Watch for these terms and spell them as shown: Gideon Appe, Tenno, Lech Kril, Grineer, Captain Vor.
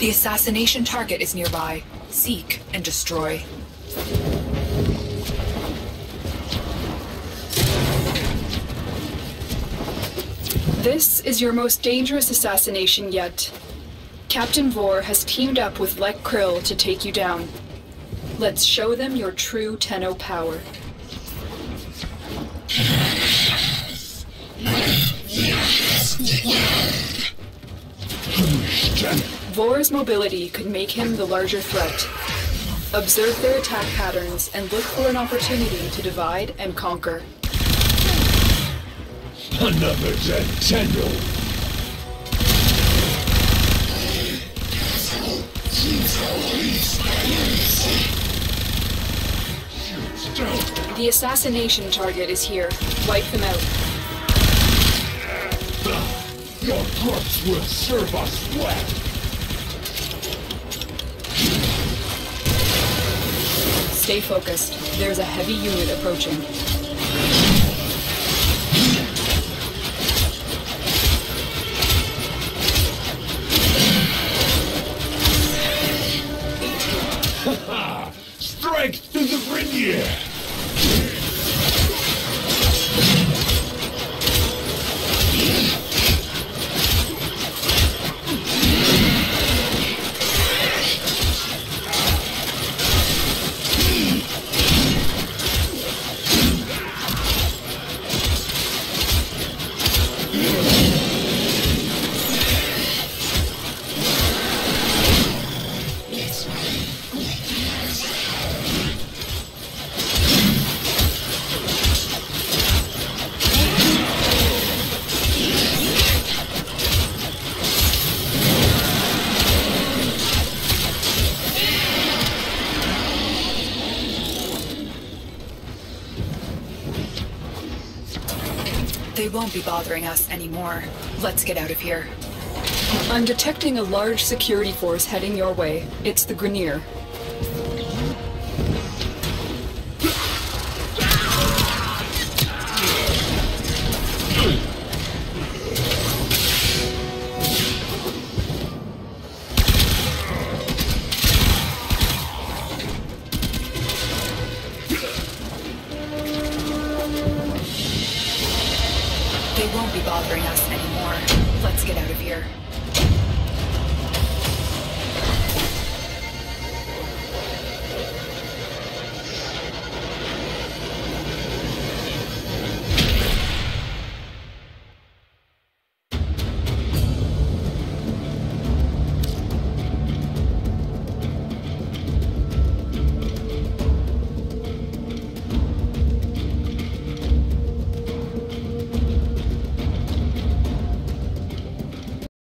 The assassination target is nearby. Seek and destroy. This is your most dangerous assassination yet. Captain Vor has teamed up with Lech Kril to take you down. Let's show them your true Tenno power. Vor's mobility could make him the larger threat. Observe their attack patterns and look for an opportunity to divide and conquer. Another Tenno! The assassination target is here. Wipe them out. Your corpse will serve us well! Stay focused. There's a heavy unit approaching. Strength to the Grineer! They won't be bothering us anymore. Let's get out of here. I'm detecting a large security force heading your way. It's the Grineer.